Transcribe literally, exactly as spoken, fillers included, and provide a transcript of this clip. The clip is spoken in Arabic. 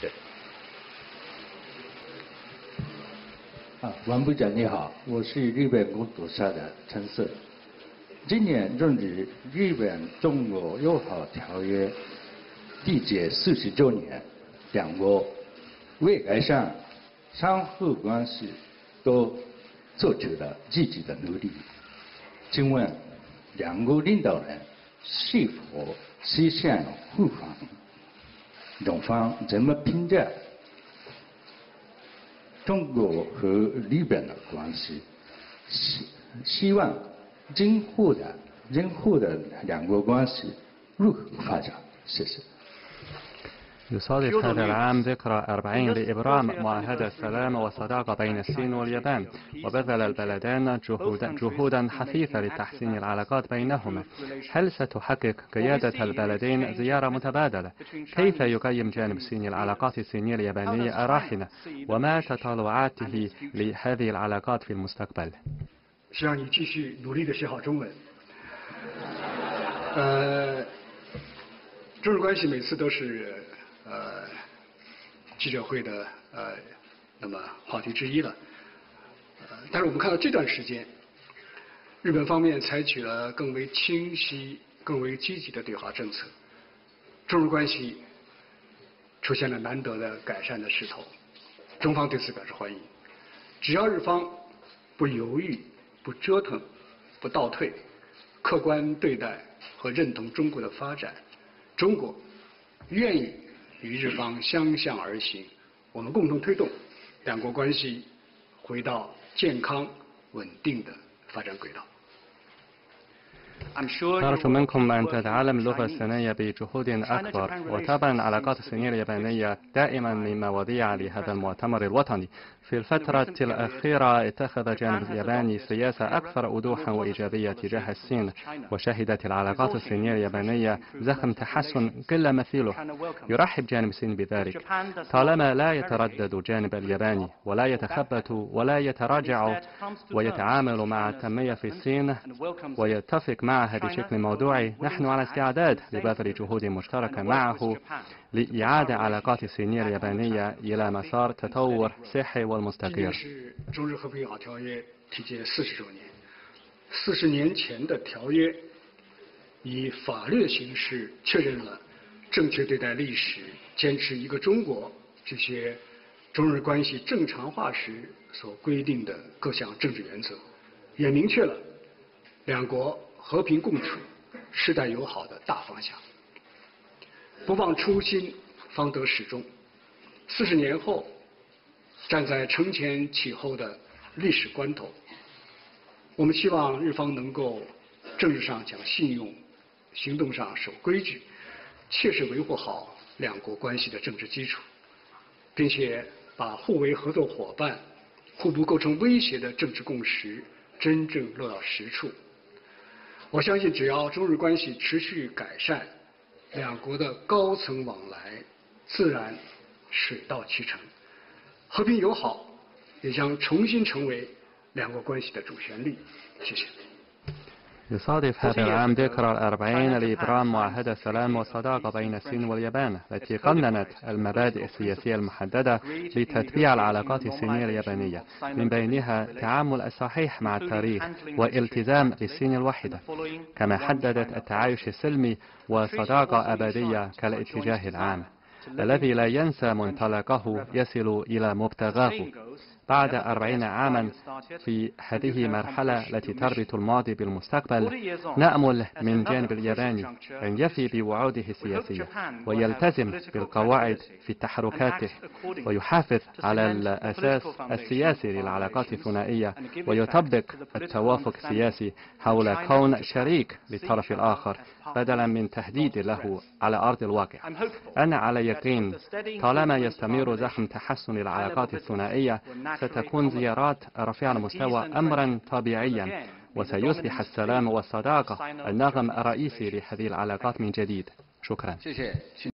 对。啊，王部长你好，我是日本工作社的陈瑟。今年正值日本中国友好条约缔结四十周年，两国为改善相互关系都做出了积极的努力。请问，两国领导人是否实现互访？ 中方怎么评价中国和日本的关系？希希望今后的今后的两国关系如何发展？谢谢。يصادف هذا العام ذكرى أربعين لإبرام معاهدة السلام والصداقة بين الصين واليابان، وبذل البلدان جهودا حثيثة لتحسين العلاقات بينهما. هل ستحقق قيادة البلدين زيارة متبادلة؟ كيف يقيم جانب الصين العلاقات الصينية اليابانية الراهنة؟ وما تطلعاته لهذه العلاقات في المستقبل؟ 呃，记者会的呃，那么话题之一了。呃，但是我们看到这段时间，日本方面采取了更为清晰、更为积极的对华政策，中日关系出现了难得的改善的势头，中方对此表示欢迎。只要日方不犹豫、不折腾、不倒退，客观对待和认同中国的发展，中国愿意 与日方相向而行，我们共同推动两国关系回到健康稳定的发展轨道。 نرجو منكم أن تتعلم اللغة الصينية بجهود أكبر، وتبنى العلاقات الصينية اليابانية دائما من مواضيع لهذا المؤتمر الوطني. في الفترة الأخيرة اتخذ الجانب الياباني سياسة أكثر وضوحا وإيجابية تجاه الصين، وشهدت العلاقات الصينية اليابانية زخم تحسن قل مثيله. يرحب جانب الصين بذلك، طالما لا يتردد الجانب الياباني ولا يتخبط ولا يتراجع، ويتعامل مع التنمية في الصين ويتفق مع معها بشكل موضوعي. نحن على استعداد لبذل جهود مشتركة معه لإعادة علاقات الصينية اليابانية إلى مسار تطور صحي والمستقر. 四十年前的条约以法律形式确认了正确对待历史、坚持一个中国这些中日关系正常化时所规定的各项政治原则，也明确了两国 和平共处、世代友好的大方向，不忘初心，方得始终。四十年后，站在承前启后的历史关头，我们希望日方能够政治上讲信用，行动上守规矩，切实维护好两国关系的政治基础，并且把互为合作伙伴、互不构成威胁的政治共识真正落到实处。 我相信，只要中日关系持续改善，两国的高层往来自然水到渠成，和平友好也将重新成为两国关系的主旋律。谢谢。 يصادف هذا العام ذكرى الأربعين لإبرام معاهدة السلام والصداقة بين الصين واليابان، التي قننت المبادئ السياسية المحددة لتتبيع العلاقات الصينية اليابانية، من بينها التعامل الصحيح مع التاريخ والالتزام بالصين الواحدة، كما حددت التعايش السلمي وصداقة أبدية كالاتجاه العام الذي لا ينسى منطلقه يصل إلى مبتغاه. بعد أربعين عاما في هذه المرحلة التي تربط الماضي بالمستقبل، نأمل من جانب الياباني أن يفي بوعوده السياسية ويلتزم بالقواعد في تحركاته، ويحافظ على الأساس السياسي للعلاقات الثنائية، ويطبق التوافق السياسي حول كون شريك للطرف الآخر بدلا من تهديد له على أرض الواقع. أنا على يقين طالما يستمر زخم تحسن العلاقات الثنائية، ستكون زيارات رفيع المستوى أمرا طبيعيا، وسيصبح السلام والصداقة النغم الرئيسي لهذه العلاقات من جديد. شكرا.